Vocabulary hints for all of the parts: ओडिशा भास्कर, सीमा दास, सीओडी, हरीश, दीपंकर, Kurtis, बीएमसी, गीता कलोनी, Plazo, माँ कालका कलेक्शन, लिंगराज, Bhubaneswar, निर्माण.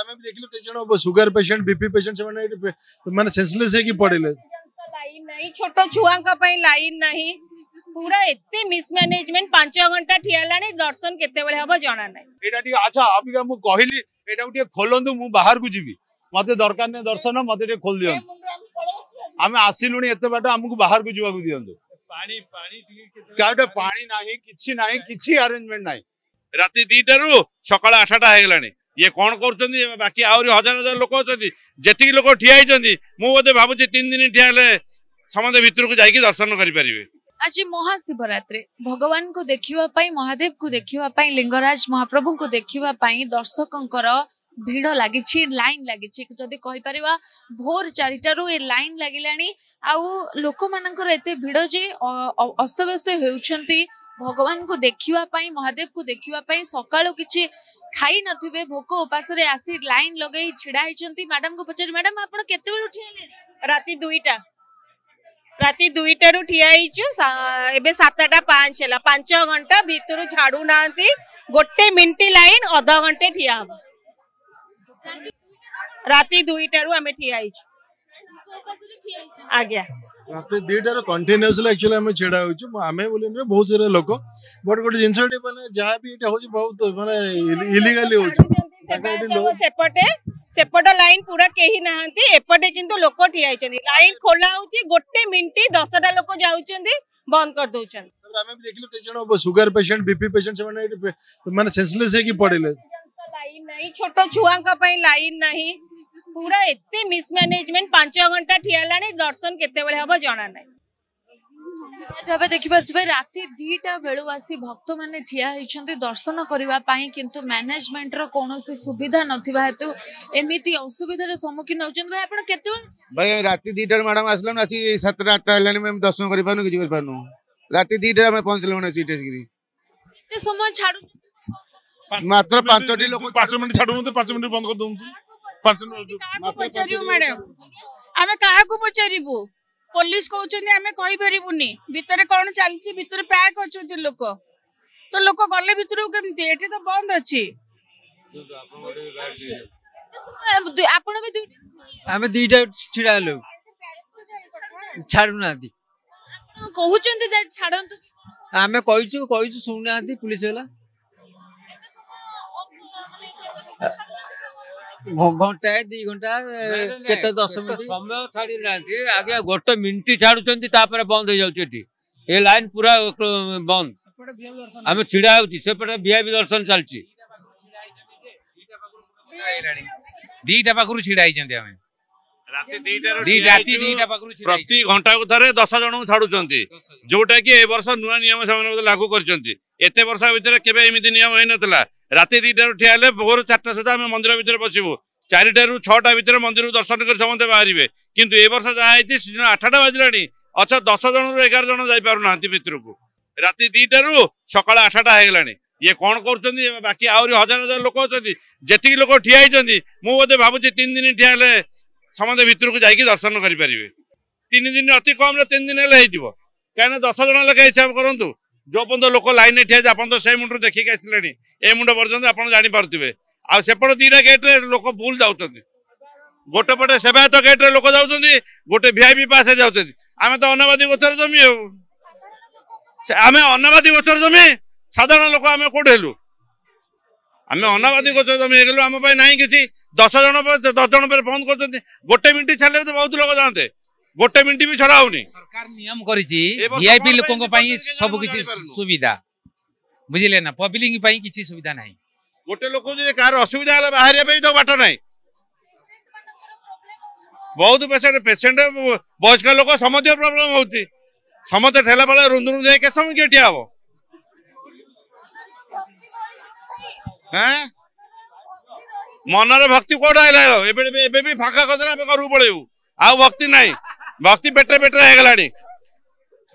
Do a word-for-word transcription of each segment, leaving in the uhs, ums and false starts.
आमे भी देखिलो के जण शुगर पेशेंट बीपी पेशेंट से माने माने सेंसलेस है कि पड़ले लाइन नहीं छोटो छुआ का पई लाइन नहीं पूरा एते मिसमैनेजमेंट पांच घंटा ठियालानी दर्शन केते बेले हबो जाना नहीं एटा ठीक अच्छा अबिका मु कहली एटा उठे खोलंदु मु बाहर को जीवी मते दरकार ने दर्शन मते रे खोल दियो आमे आसीलुनी एते बाट हमकु बाहर को जीवा को दियंदो पानी पानी ठीक काटा पानी नाही किछि नाही किछि अरेंजमेंट नाही राती दीटा रु सकाळ आठटा हे गलानी ये कौन कर बाकी आहरी हजार हजार लोक अच्छे जी लोक ठिया मुझे भावी तीन दिन ठिया समझे भितर को जाइए दर्शन करें। आज महाशिवरात्रि भगवान को देखापी महादेव को देखापी लिंगराज महाप्रभु को देखापी दर्शकों भिड़ लगी लाइन लगी जदि कहीपर भोर चारिटार ये लाइन लगे आक मानकर एत भिड़ जे अस्तव्यस्त होती भगवान को देखापी महादेव को देखापी सकाल किसी खाई नथिबे भोक उपास रे आसी लाइन लगे छिड़ा होती मैडम को पचार मैडम आप राति दुईटा राति दुईटा रु ठिया सातटा पांच है पांच घंटा भितर झाड़ू ना गोटे मिनट लाइन अध घंटे ठिया हम राति दुईटा रु आम ठिया आज्ञा रात दीटार कंटिन्यूसली एक्चुअली हमें छेड़ा होमें बोले नहीं बहुत सारा लोक बट गोटे जिन मैंने जहाँ भी हूँ बहुत माने इलीगली होपट लाइन पूरा कहीं नहांती एपटे किंतु लोक ठिया लाइन खोला गोटे मिनट दस टा लोक जाउचंदी बंद कर दउचन हमें भी देखिलो के जण शुगर पेशेंट बीपी पेशेंट से माने माने सेंसलेस है कि पड़ले लाइन नहीं छोटो छुआ का पई लाइन नहीं पूरा एते मिसमैनेजमेंट पांच घंटा ठियालानी दर्शन केते बेले हबो जाना नै जबे देखि परछबे राति दीटा बेलु आसी भक्त माने ठिया हिचंती दर्शन करबा पई किंतु मैनेजमेंट रो कोनोसी सुविधा नथिबा हेतु एमिति असुविधा रे सम्मुखीन होचन भाई आपण केते भाई राति दीटा मैडम आसलन आसी सात आठ हेलानी हम दर्शन करि पानु कि जीव पानु राति दीटा हम पहुंचलो न सीटेसगिरी एते समय छाडू मात्र पांच टी लोक पांच मिनिट छाडू न पांच मिनिट बंद कर दउं मैडम आमे काहा को पचारिबु पुलिस कहउछन आमे कहि परिबुनी भितरे कोन चलछि भितरे पैक होछथि लोक तो लोक गले भितरु केमते एठी तो बंद अछि आपण भी दुई आमे दुईटा छिडा लोग छाडुनाथि आपण कहउछन त छाडंतु आमे कहिछु कहिछु सुननाथि पुलिस वाला घंटा दी घंटा केते दस मिनट समय छाड़ी नांती आगे गोटे मिनट छाडुचंती तापर बंद हो जाउचेटी ए लाइन पूरा बंद हम छिड़ा होउची सेपटे वीआईपी दर्शन चलची दीटा पाखरु छिड़ाई जंती हम राती दीटा दी राती दीटा पाखरु प्रति घंटा को थरे दस जणो छाडुचंती जोटा कि ए वर्ष नुवा नियम सामने लागू करचंती एते वर्ष भीतर केबे एमिति नियम होई नतला राति दीटा ठिया हेले भोर चारटा सुधा मंदिर भितर पशिबू चारिटा रु छटा भितर मंदिर दर्शन कर समस्त बाहर किंतु ए वर्ष जहाँ होती आठटा बाजिलानी अच्छा दस जन रु एगार जन जाई पारु नांती भितर को राति दीटा रु सकाळ आठटा हे गलानी ये कौन करचंदी बाकी आहरी हजार हजार लोक अच्छे जेतिकी लोक ठिया होती मुझे भावी तीन दिन ठिया हेले समस्त भितर को जाई दर्शन करें तीन दिन अति कम तीन दिन हेले होइदिबो कहीं दस जन लेखा हिसाब करूँ जो पर्यटन लोक लाइन ठिया है आप से मुंड देखिक आसले ए मुंड पर्यटन आप जापे आउट दीटा गेट्रे लोक भूल जाऊँ गोटे पटे सेवायत गेट्रे लोक जाऊँ गोटे वीआईपी पास जाऊँ आम तो अनाबादी गोचर जमी हो आम अनाबादी गोचर जमी साधारण लोक आम कौट हेलु आम अनाबादी गोचर जमी हो गलु आम ना कि दस जन दस जन पर बंद कर गोटे मिनट छाड़े तो बहुत लोग जाते गोटे मिनट भी छड़ा होनी सरकार नियम करिछि वीआईपी लोकन को पई सब किछि सुविधा बुझिले ना पब्लिक पई किछि सुविधा नाही गोटे लोक जे कार असुविधा हला बाहरिया पई तो बाटा नाही बहुत पेशेंट पेशेंट बयस्क लोक समते प्रॉब्लम होउछि समते ठेला वाला रुंदुरु जे के समय के ठिया हो हैं मन रे भक्ति कोड आइला एबे एबे भी फाका कदरा एबे करू पळेउ आ भक्ति नाही भक्ति बेटर बेटर है गलाणी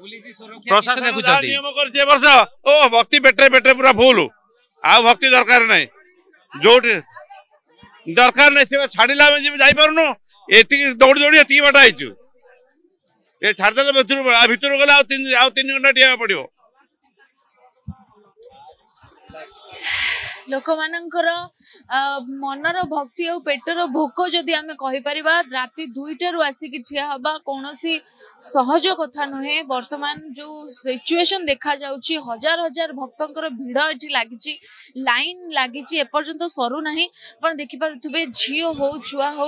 पुलिस सुरक्षा प्रशासन नियम कर जे वर्ष ओ भक्ति बेटर बेटर पूरा फुल आ भक्ति दरकार नहीं जो दरकार नहीं से छाड़िला में जे जाई परनु एती दौड़ दौड़ एती बाटा आइछु ए छाड़ दले भीतर आ भीतर गला आ तीन आ तीन घंटा टिया पड़ियो लोक मानकर मनर भक्ति आ पेटर भोक जदि आम कहीपर राति दुईटू आसिक ठिया हवा कौन सहज कथा नुहे। बर्तमान जो सिचुएशन देखा जाउची हजार हजार भक्तंकर भिड़ एठी लागिची लाइन लागिची एपर्यंत सरू नाही। पण देखि पारथुबे झियो हो छुआ हो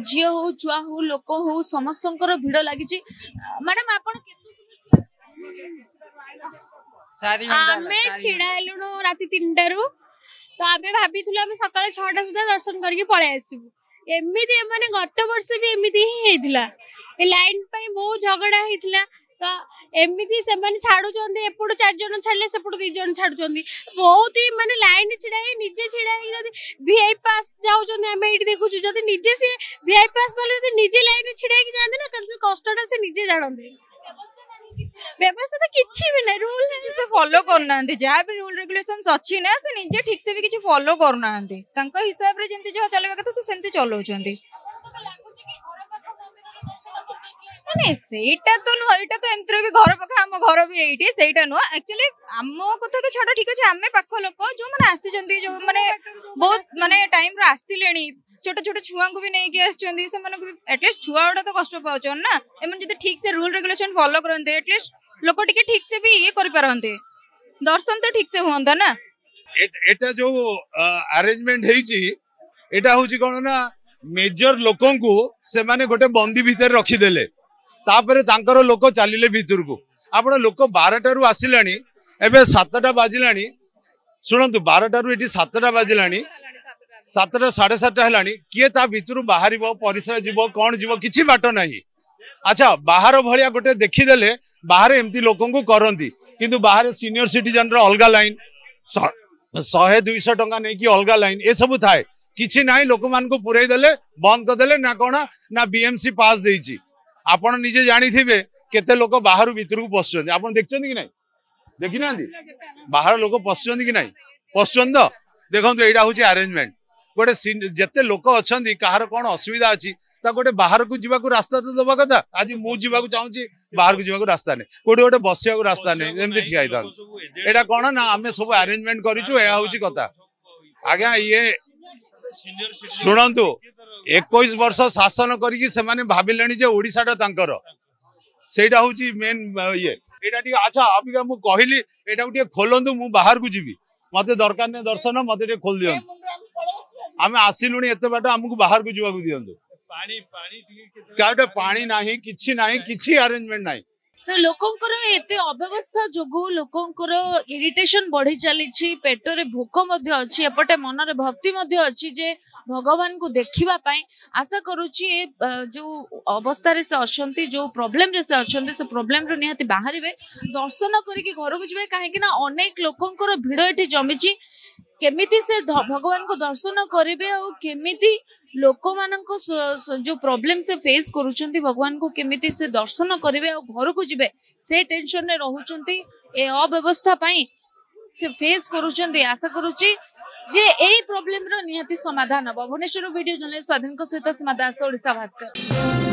झियो हो छुआ हो लोक हो समस्तंकर भिड़ लागिची। मैडम आपण केतो समय आमे छिडालुनो राति तीन टारू तो आमे भाबिथुला आमे सकाळ छह टा सुद्धा दर्शन करके पळे आसीबु। एमिति माने गत वर्ष भी एमिति ही हेतिला लाइन पे बहुत झगड़ा होता तो एमती से छाड़ुंटे एपट चार जन छाड़े सेपट दु जन छाड़ुंट बहुत ही मानते लाइन छिड़ाई निजे छिड़ाई भीआई पास जाऊँ देखु जब निजे सी भीआई पास वाले निजे लाइन छिड़ाई जाते ना तो कष्टा से निजे जानते व्यवस्था तो किसी भी नहीं रूल से फॉलो करना जहाँ भी रूल रेगुलेशंस अच्छी ना से निजे ठीक से भी किसी फॉलो करना हिसाब से जमी जहाँ चलवा कथा सेमती चलाउछंती। नहीं सेटा तो नुह एटा तो एमतिर भी घर पखा हम घर भी एठी सेटा नुह एक्चुअली हम कथा तो छोड़ ठीक अछि हमें पाख लोक जो माने आसी जंती जो माने बहुत माने टाइम रा आसी लेनी छोट छोट छुआ को भी नहीं के आछंती से माने एटलीस्ट छुआडा तो कष्ट पाउछन ना एमन जदी ठीक से रूल रेगुलेशन फॉलो करनते एटलीस्ट लोक टिके ठीक से भी ये कर परनते दर्शन तो ठीक से होंदा ना। एटा जो अरेंजमेंट हेछि एटा होछि कोन ना मेजर लोकन को से माने गोटे बंदी भितर रखी देले तापर तांकर लोक चलिले भितर को आप लोक बारटारू आसिलानी एबे सातटा बाजिलानी सुनंतु बारटारू एटी सातटा बाजिलानी सातटा साढ़े सातटा हेलानी किए ता भितर बाहर परिसर जीव कौन जीव किछि बाट नाही। अच्छा बाहर भलिया गोटे देखी देले बाहर एमती लोकन को करंती किंतु बाहर सीनियर सिटीजन रो अलगा लाइन सौ दुईश टका नै कि अलगा लाइन ए सब थाए किछि नाही लोक मान को पुरै देले बंद कर देले ना कोना ना बीएमसी पास देछि आपण निजे जानी थिबे केते लोक बाहर भीतर को पसछन आपण देखछन कि नाही देखिना बाहर लोक पसछन कि नाही पसछन तो देखंतु एटा होछि अरेंजमेंट गोटे जते लोक अछंदी कहार कोन असुविधा अछि ता गोटे बाहर को जीवा को रास्ता तो दबा कथा। आज मु जीवा को चाहूछि बाहर को जीवा को रास्ता नै कोटे गोटे बसिया को रास्ता नै एमदि ठीक आइदा एटा कोन ना हमें सब अरेंजमेंट करिछु ए होछि कथा। आज्ञा ये शुणु एक वर्ष शासन करी से माने भाविले जे ओडिसा टा तांकर सेटा होची मेन ये एटा ठीक। अच्छा अबिका मु कहली एटा उठे खोलंतु मु बाहर को जीवी मते दरकार ने दर्शन मते जे खोल दियन आमे आसिलुनी एते बाट हमकु बाहर को जीवा को दियंतु पानी पानी ठीक काटे पानी नाही किछि नाही किछि अरेंजमेंट नाही तो लोकंकर एते अव्यवस्था जोगु लोकंकर इरिटेशन बढ़ी चली पेटर भोक अच्छी एपटे मनरे भक्ति अच्छी जे भगवान को देखिबा पाई आशा करूची जो अवस्था रे से अछंती जो प्रॉब्लम रे से अछंती से प्रॉब्लम रो निहाती बाहर दर्शन करिके घर को जबे काहे कि ना अनेक लोकंकर भिड़ एठी जमीची केमिति से भगवान को दर्शन करिवे और केमिति लोक मान जो प्रॉब्लम से फेस करुँच भगवान को केमिति से दर्शन करेंगे और घर को जीवे से टेंशन में रोचती ए अव्यवस्था से फेस करुँच। आशा करुच्ची जे यही प्रॉब्लम रो निहाती समाधान हम। भुवनेश्वर वीडियो जर्नलिस्ट स्वाधीन सहित सीमा दास, ओडिशा भास्कर।